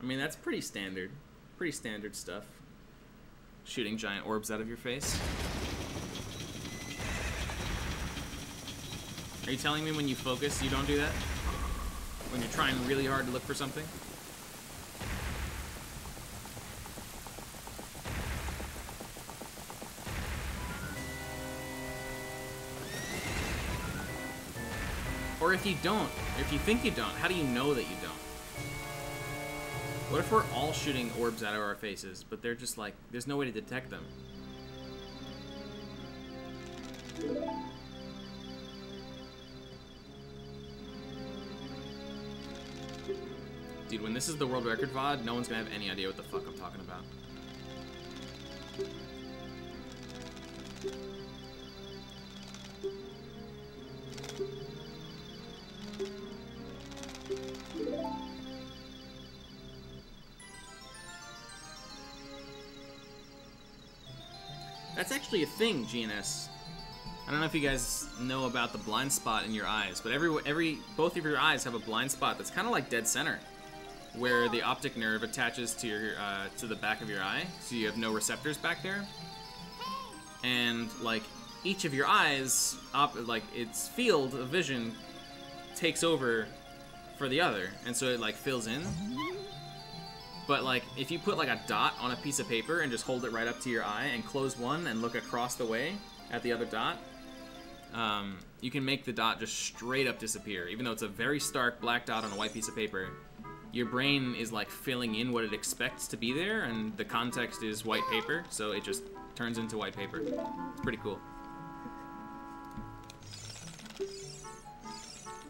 I mean, that's pretty standard. Pretty standard stuff. Shooting giant orbs out of your face. Are you telling me when you focus, you don't do that? When you're trying really hard to look for something? Or if you don't, if you think you don't, how do you know that you don't? What if we're all shooting orbs out of our faces, but they're just like, there's no way to detect them? Dude, when this is the world record VOD, no one's gonna have any idea what the fuck I'm talking about. That's actually a thing, GNS. I don't know if you guys know about the blind spot in your eyes, but both of your eyes have a blind spot that's kind of like dead center, where the optic nerve attaches to your to the back of your eye, so you have no receptors back there. And like each of your eyes, like its field of vision takes over for the other, and so it like fills in. But like, if you put like a dot on a piece of paper and just hold it right up to your eye and close one and look across the way at the other dot, you can make the dot just straight up disappear. Even though it's a very stark black dot on a white piece of paper, your brain is like filling in what it expects to be there, and the context is white paper, so it just turns into white paper. It's pretty cool.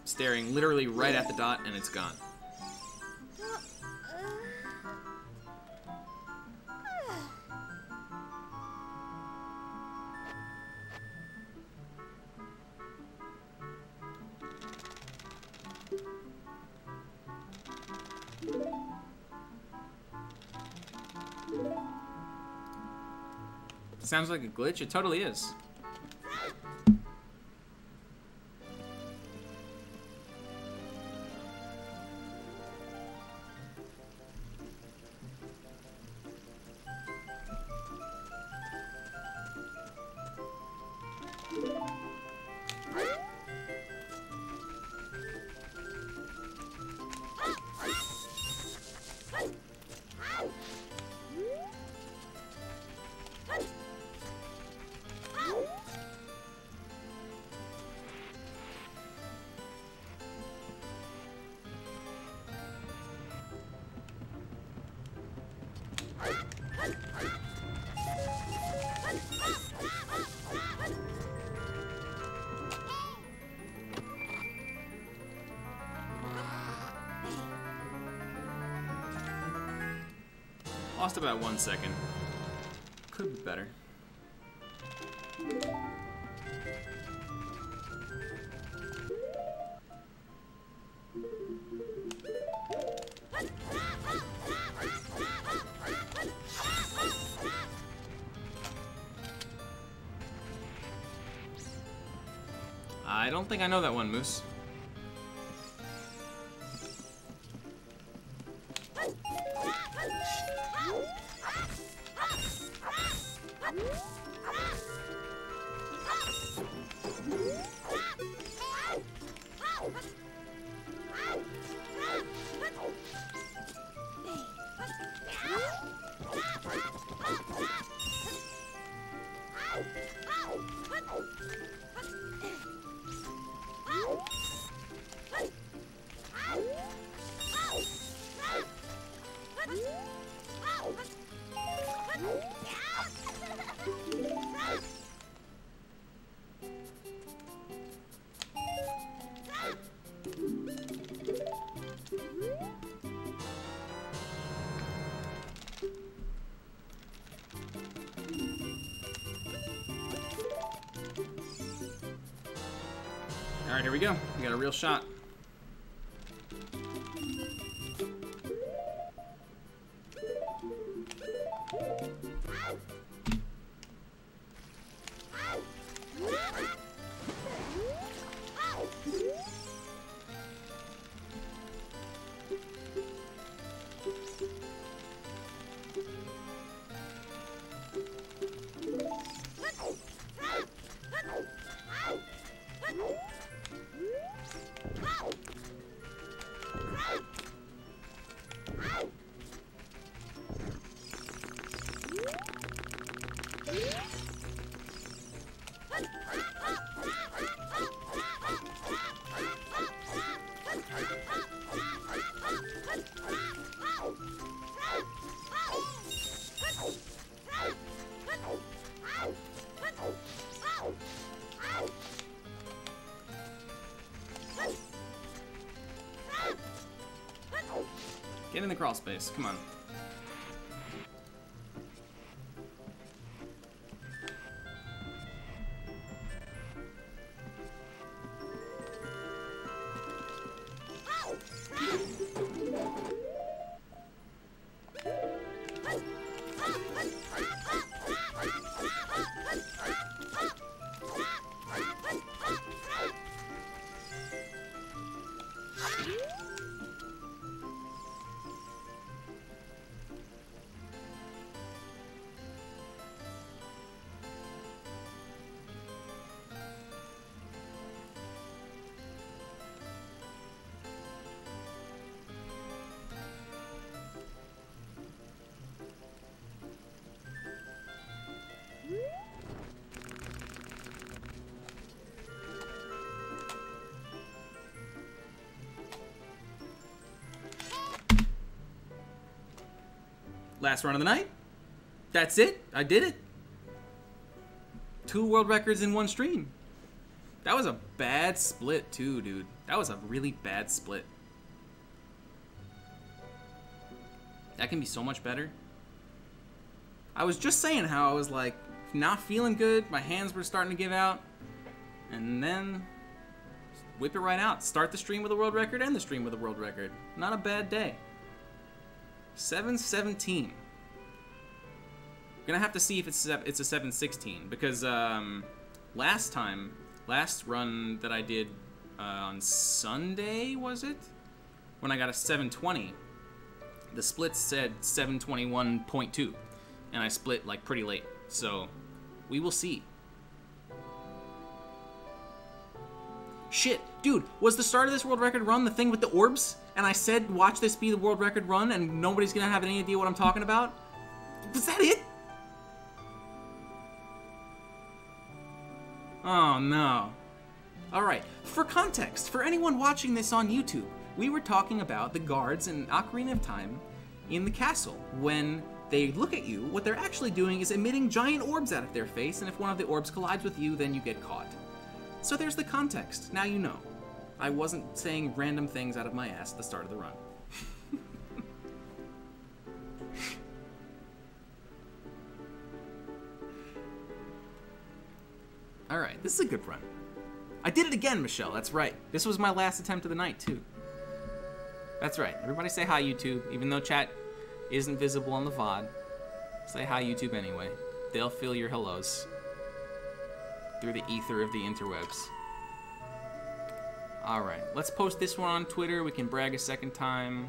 Staring literally right at the dot and it's gone. Sounds like a glitch. It totally is. Lost about 1 second. Could be better. I don't think I know that one, Moose. Alright, here we go. We got a real shot. crawl space. Come on. Last run of the night. That's it. I did it. 2 world records in 1 stream. That was a bad split too, dude. That was a really bad split. That can be so much better. I was just saying how I was like not feeling good. My hands were starting to give out. And then whip it right out. Start the stream with a world record, end the stream with a world record. Not a bad day. 717. I'm gonna have to see if it's a 716 because last run that I did on Sunday, was it, when I got a 720, the split said 721.2 and I split like pretty late, so we will see. Shit, dude, was the start of this world record run the thing with the orbs? And I said, watch this be the world record run, and nobody's gonna have any idea what I'm talking about? Was that it? Oh, no. Alright, for context, for anyone watching this on YouTube, we were talking about the guards in Ocarina of Time in the castle. When they look at you, what they're actually doing is emitting giant orbs out of their face, and if one of the orbs collides with you, then you get caught. So there's the context, now you know. I wasn't saying random things out of my ass at the start of the run. Alright, this is a good run. I did it again, Michelle, that's right. This was my last attempt of the night, too. That's right, everybody say hi, YouTube, even though chat isn't visible on the VOD. Say hi, YouTube, anyway. They'll feel your hellos. Through the ether of the interwebs. Alright, let's post this one on Twitter. We can brag a second time.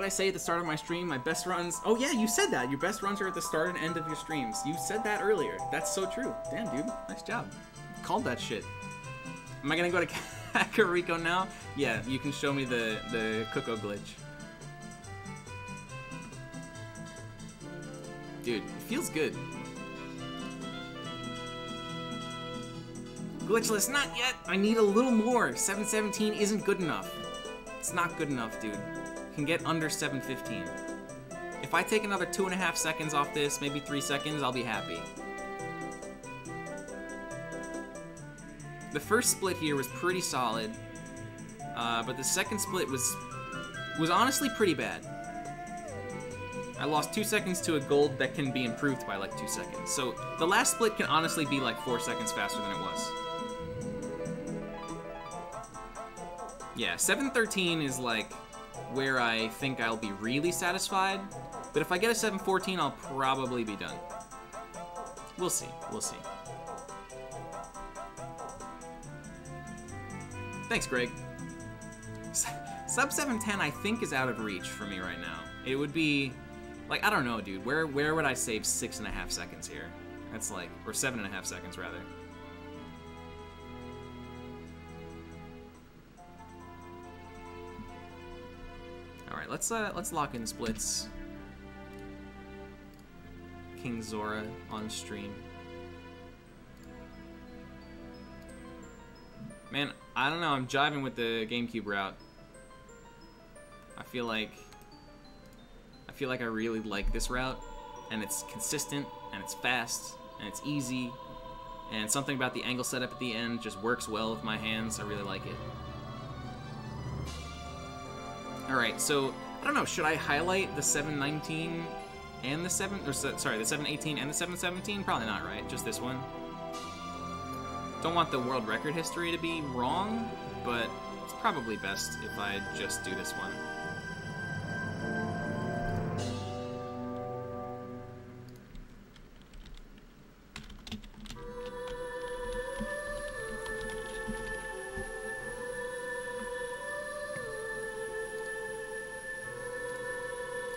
I say at the start of my stream, my best runs. Oh yeah, you said that. Your best runs are at the start and end of your streams. You said that earlier. That's so true. Damn, dude. Nice job. Called that shit. Am I gonna go to Kakariko now? Yeah, you can show me the Koko glitch. Dude, it feels good. Glitchless, not yet. I need a little more. 717 isn't good enough. It's not good enough, dude. Can get under 715. If I take another 2.5 seconds off this, maybe 3 seconds, I'll be happy. The first split here was pretty solid, but the second split was honestly pretty bad. I lost 2 seconds to a gold that can be improved by like 2 seconds. So the last split can honestly be like 4 seconds faster than it was. Yeah, 713 is like where I think I'll be really satisfied, but if I get a 714, I'll probably be done. We'll see, we'll see. Thanks, Greg. Sub 710, I think, is out of reach for me right now. It would be, like, I don't know, dude. Where would I save 6.5 seconds here? That's like, or 7.5 seconds, rather. Alright, let's lock in splits. King Zora on stream. Man, I don't know, I'm jiving with the GameCube route. I feel like I really like this route, and it's consistent, and it's fast, and it's easy, and something about the angle setup at the end just works well with my hands. I really like it. Alright, so, I don't know, should I highlight the 719 and the 718 and the 717? Probably not, right? Just this one. Don't want the world record history to be wrong, but it's probably best if I just do this one.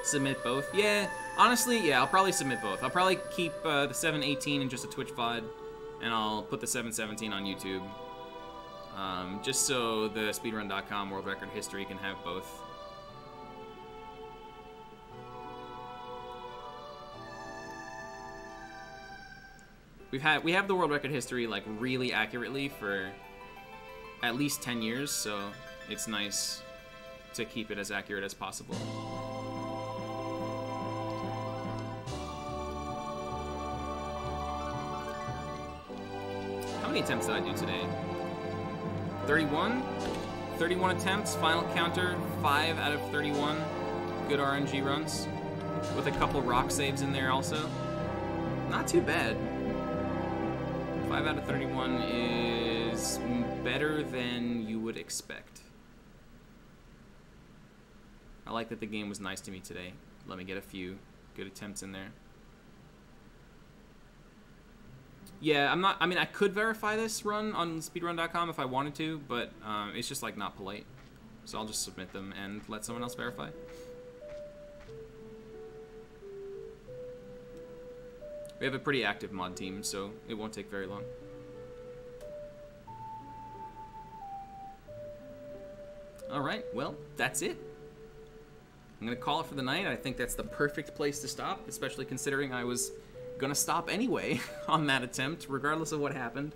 Submit both? Yeah, honestly, yeah, I'll probably submit both. I'll probably keep the 718 in just a Twitch VOD, and I'll put the 717 on YouTube, just so the speedrun.com world record history can have both. We have the world record history, like, really accurately for at least 10 years, so it's nice to keep it as accurate as possible. How many attempts did I do today? 31? 31 attempts, final counter, 5 out of 31 good RNG runs, with a couple rock saves in there also. Not too bad. 5 out of 31 is better than you would expect. I like that the game was nice to me today. Let me get a few good attempts in there. Yeah, I'm not, I mean, I could verify this run on speedrun.com if I wanted to, but it's just, like, not polite. So I'll just submit them and let someone else verify. We have a pretty active mod team, so it won't take very long. Alright, well, that's it. I'm gonna call it for the night. I think that's the perfect place to stop, especially considering I was gonna stop anyway on that attempt, regardless of what happened.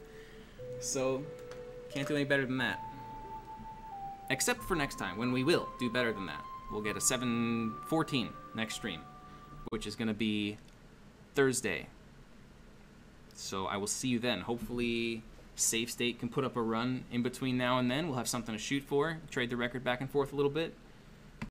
So, can't do any better than that. Except for next time, when we will do better than that. We'll get a 714 next stream, which is gonna be Thursday. So I will see you then. Hopefully Savestate can put up a run in between now and then. We'll have something to shoot for, trade the record back and forth a little bit.